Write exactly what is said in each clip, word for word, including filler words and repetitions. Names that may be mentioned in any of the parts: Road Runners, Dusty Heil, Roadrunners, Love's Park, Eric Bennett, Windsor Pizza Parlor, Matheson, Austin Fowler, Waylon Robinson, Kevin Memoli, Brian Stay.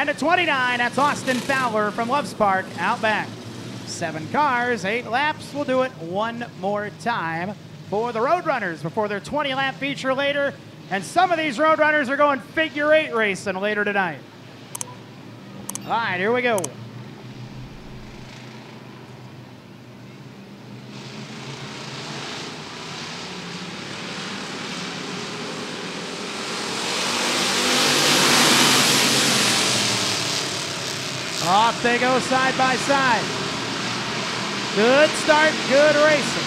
And a twenty-nine, that's Austin Fowler from Love's Park out back. Seven cars, eight laps. We'll do it one more time for the Roadrunners before their twenty lap feature later. And some of these Roadrunners are going figure eight racing later tonight. All right, here we go. Off they go side by side. Good start, good racing.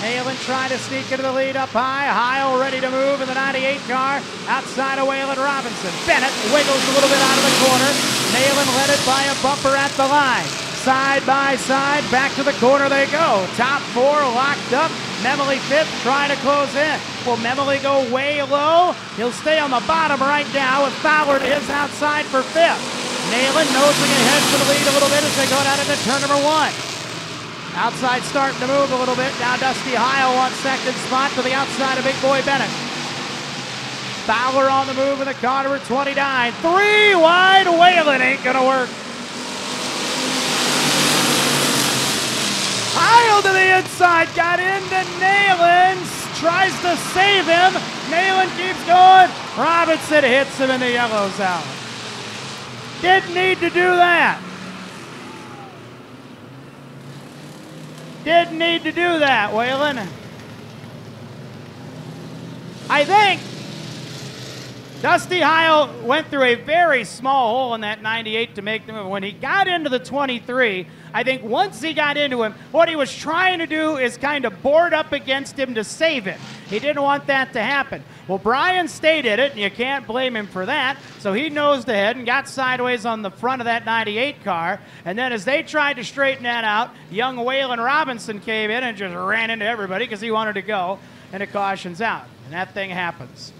Halen trying to sneak into the lead up high. Heil ready to move in the ninety-eight car. Outside of Waylon Robinson. Bennett wiggles a little bit out of the corner. Halen led it by a bumper at the line. Side by side, back to the corner they go. Top four locked up. Memoli fifth, trying to close in. Will Memoli go way low? He'll stay on the bottom right now with Fowler to his outside for fifth. Nalen nosing ahead for the lead a little bit as they go down into turn number one. Outside starting to move a little bit. Now Dusty Heil wants second spot to the outside of Big Boy Bennett. Fowler on the move in the car number twenty-nine. Three wide, Waylon ain't gonna work. Heil to the inside, got into Nalen, tries to save him. Nalen keeps going. Robinson hits him and the yellow's out. Didn't need to do that. Didn't need to do that, Waylon. I think Dusty Heil went through a very small hole in that ninety-eight to make the move. When he got into the twenty-three, I think once he got into him, what he was trying to do is kind of board up against him to save it. He didn't want that to happen. Well, Brian Stay did it, and you can't blame him for that. So he nosed ahead and got sideways on the front of that ninety-eight car. And then as they tried to straighten that out, young Waylon Robinson came in and just ran into everybody because he wanted to go, and it cautions out. And that thing happens.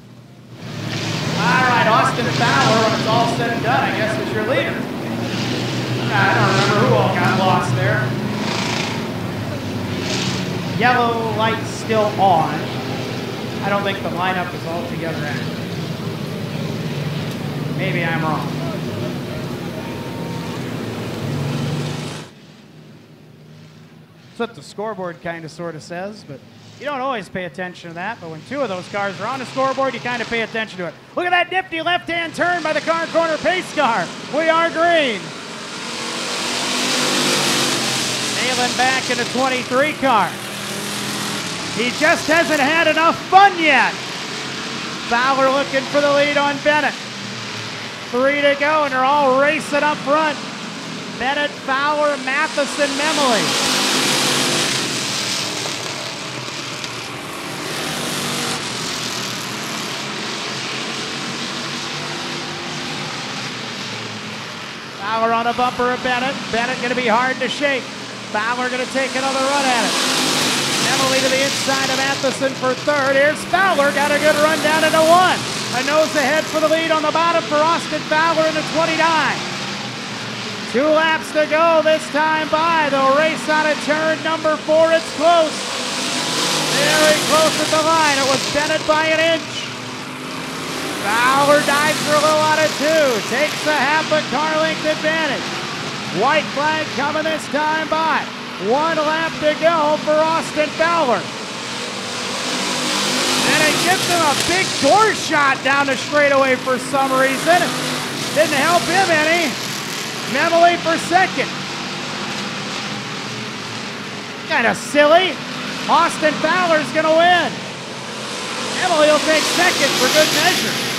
All right, Austin Fowler, when it's all said and done, I guess, is your leader. I don't remember who all got lost there. Yellow light still on. I don't think the lineup is all together yet. Maybe I'm wrong. That's what the scoreboard kind of sort of says, but you don't always pay attention to that. But when two of those cars are on the scoreboard, you kind of pay attention to it. Look at that nifty left-hand turn by the car corner pace car. We are green. Nalen back in the twenty-three car. He just hasn't had enough fun yet. Fowler looking for the lead on Bennett. Three to go, and they're all racing up front. Bennett, Fowler, Matheson, Memoli. Fowler on a bumper of Bennett. Bennett gonna be hard to shake. Fowler gonna take another run at it. Memoli to the inside of Matheson for third. Here's Fowler, got a good run down into one. A nose ahead for the lead on the bottom for Austin Fowler in the twenty-nine. Two laps to go this time by. They'll race out of turn number four. It's close. Very close at the line. It was Bennett by an inch. Fowler dives for a little out of two. Takes a half a car length advantage. White flag coming this time by. One lap to go for Austin Fowler. And it gives him a big door shot down the straightaway for some reason. Didn't help him any. Memoli for second. Kind of silly. Austin Fowler's going to win. Memoli will take second for good measure.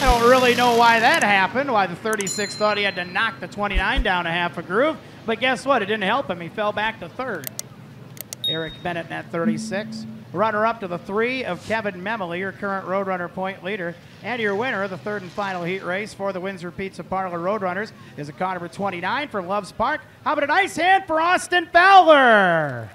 I don't really know why that happened, why the thirty-six thought he had to knock the twenty-nine down a half a groove, but guess what? It didn't help him. He fell back to third. Eric Bennett in that thirty-six. Runner-up to the three of Kevin Memoli, your current Roadrunner point leader, and your winner of the third and final heat race for the Windsor Pizza Parlor Roadrunners is a car number twenty-nine for Love's Park. How about a nice hand for Austin Fowler?